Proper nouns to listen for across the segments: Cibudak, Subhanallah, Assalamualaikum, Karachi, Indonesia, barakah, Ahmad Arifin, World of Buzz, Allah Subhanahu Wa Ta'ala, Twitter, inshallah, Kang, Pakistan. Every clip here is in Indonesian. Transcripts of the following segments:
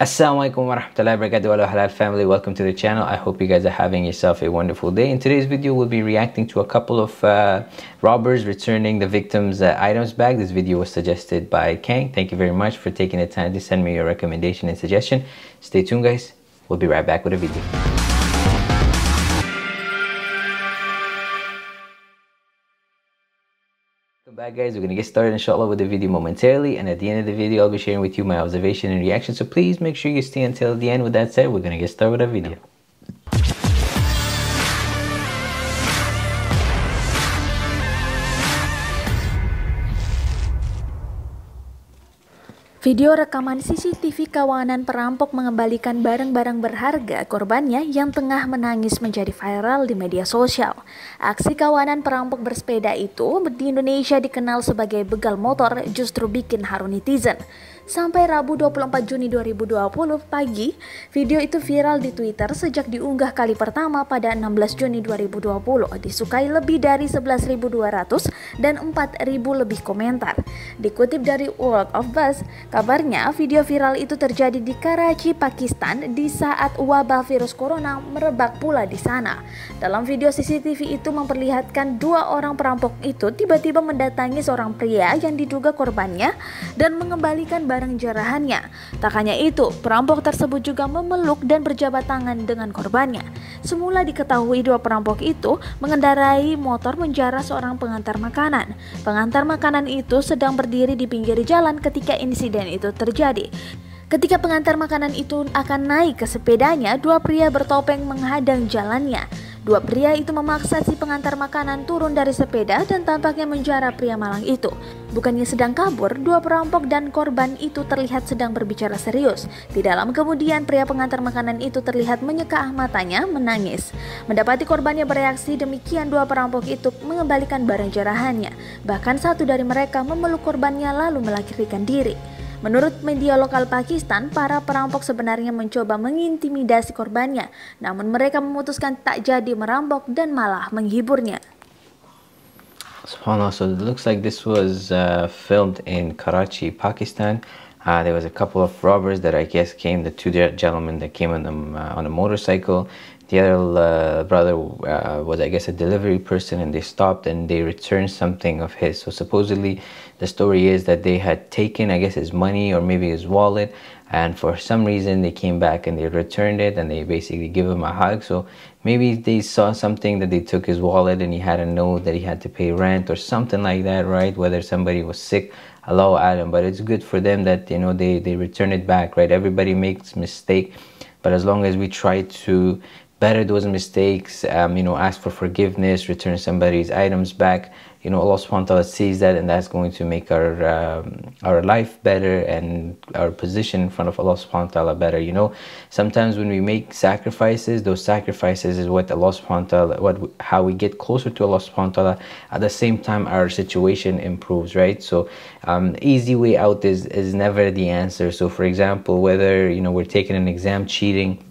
Assalamualaikum warahmatullahi wabarakatuh. Hello halal family, welcome to the channel. I hope you guys are having yourself a wonderful day. In today's video we'll be reacting to a couple of robbers returning the victims' items back. This video was suggested by Kang. Thank you very much for taking the time to send me your recommendation and suggestion. Stay tuned guys, we'll be right back with a video. Alright guys, we're gonna get started inshallah with the video momentarily, and at the end of the video I'll be sharing with you my observation and reaction, so please make sure you stay until the end. With that said, we're gonna get started with our video. Video rekaman CCTV kawanan perampok mengembalikan barang-barang berharga korbannya yang tengah menangis menjadi viral di media sosial. Aksi kawanan perampok bersepeda itu di Indonesia dikenal sebagai begal motor, justru bikin haru netizen. Sampai Rabu 24 Juni 2020 pagi, video itu viral di Twitter sejak diunggah kali pertama pada 16 Juni 2020, disukai lebih dari 11.200 dan 4.000 lebih komentar. Dikutip dari World of Buzz, kabarnya, video viral itu terjadi di Karachi, Pakistan di saat wabah virus corona merebak pula di sana. Dalam video CCTV itu memperlihatkan dua orang perampok itu tiba-tiba mendatangi seorang pria yang diduga korbannya dan mengembalikan barang jarahannya. Tak hanya itu, perampok tersebut juga memeluk dan berjabat tangan dengan korbannya. Semula diketahui dua perampok itu mengendarai motor menjarah seorang pengantar makanan. Pengantar makanan itu sedang berdiri di pinggir jalan ketika insiden itu terjadi. Ketika pengantar makanan itu akan naik ke sepedanya, dua pria bertopeng menghadang jalannya. Dua pria itu memaksa si pengantar makanan turun dari sepeda dan tampaknya menjarah pria malang itu. Bukannya sedang kabur, dua perampok dan korban itu terlihat sedang berbicara serius. Tidak lama kemudian pria pengantar makanan itu terlihat menyeka matanya menangis. Mendapati korbannya bereaksi demikian, dua perampok itu mengembalikan barang jarahannya. Bahkan satu dari mereka memeluk korbannya lalu melarikan diri. Menurut media lokal Pakistan, para perampok sebenarnya mencoba mengintimidasi korbannya, namun mereka memutuskan tak jadi merampok dan malah menghiburnya. Subhanallah, so it looks like this was filmed in Karachi, Pakistan. There was a couple of robbers that I guess came, the two gentlemen that came on a motorcycle. The other brother was I guess a delivery person, and they stopped and they returned something of his. So supposedly the story is that they had taken I guess his money or maybe his wallet, and for some reason they came back and they returned it and they basically gave him a hug. So maybe they saw something that they took his wallet and he had a note that he had to pay rent or something like that, right? Whether somebody was sick, Allahu Alam, but it's good for them that, you know, they return it back, right? Everybody makes mistake, but as long as we try to better those mistakes, you know, ask for forgiveness, return somebody's items back, you know, Allah Subhanahu Wa Ta'ala sees that, and that's going to make our life better and our position in front of Allah Subhanahu Wa Ta'ala better. You know, sometimes when we make sacrifices, those sacrifices is what Allah Subhanahu Wa Ta'ala, how we get closer to Allah Subhanahu Wa Ta'ala. At the same time, our situation improves, right? So easy way out is never the answer. So for example, whether, you know, we're taking an exam, cheating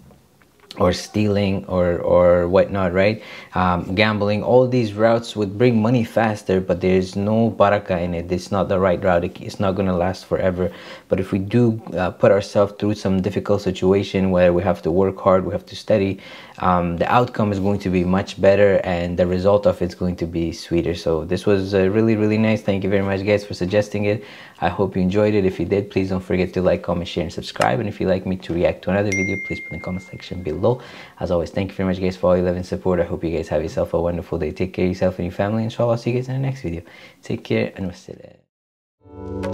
or stealing or whatnot, right? Gambling, all these routes would bring money faster, but there's no barakah in it. It's not the right route. It's not going to last forever. But if we do put ourselves through some difficult situation where we have to work hard, we have to study, the outcome is going to be much better, and the result of it's going to be sweeter. So this was really, really nice. Thank you very much guys for suggesting it. I hope you enjoyed it. If you did, please don't forget to like, comment, share, and subscribe. And if you'd like me to react to another video, please put in the comment section below. As always, thank you very much guys for all your love and support. I hope you guys have yourself a wonderful day. Take care of yourself and your family. Inshallah, I'll see you guys in the next video. Take care and wassalam.